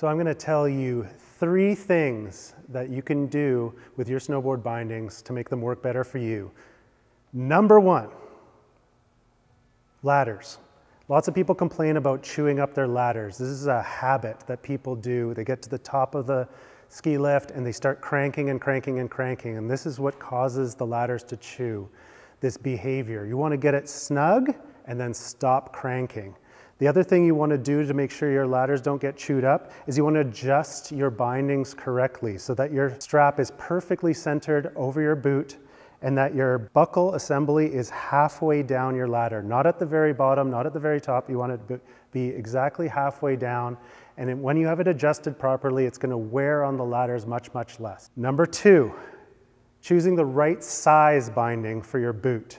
So I'm going to tell you 3 things that you can do with your snowboard bindings to make them work better for you. Number 1, ladders. Lots of people complain about chewing up their ladders. This is a habit that people do. They get to the top of the ski lift and they start cranking and cranking and cranking, and this is what causes the ladders to chew, this behavior. You want to get it snug and then stop cranking. The other thing you want to do to make sure your ladders don't get chewed up is you want to adjust your bindings correctly so that your strap is perfectly centered over your boot and that your buckle assembly is halfway down your ladder. Not at the very bottom, not at the very top. You want it to be exactly halfway down. And when you have it adjusted properly, it's going to wear on the ladders much, much less. Number 2, choosing the right size binding for your boot.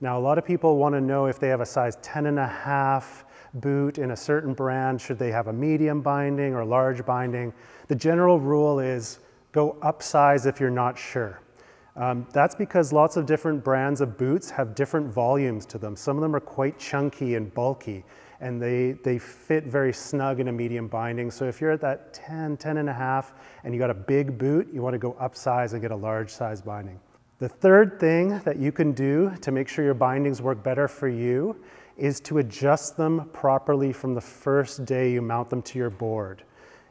Now, a lot of people want to know if they have a size 10.5 boot in a certain brand, should they have a medium binding or a large binding? The general rule is go upsize if you're not sure. That's because lots of different brands of boots have different volumes to them. Some of them are quite chunky and bulky, and they fit very snug in a medium binding. So if you're at that 10.5, and you got a big boot, you want to go upsize and get a large size binding. The third thing that you can do to make sure your bindings work better for you is to adjust them properly from the first day you mount them to your board.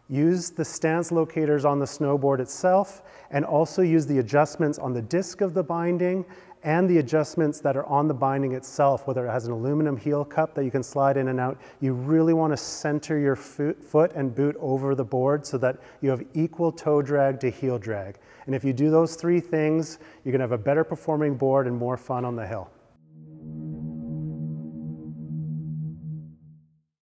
Use the stance locators on the snowboard itself, and also use the adjustments on the disc of the binding and the adjustments that are on the binding itself, whether it has an aluminum heel cup that you can slide in and out. You really want to center your foot and boot over the board so that you have equal toe drag to heel drag. And if you do those 3 things, you're going to have a better performing board and more fun on the hill.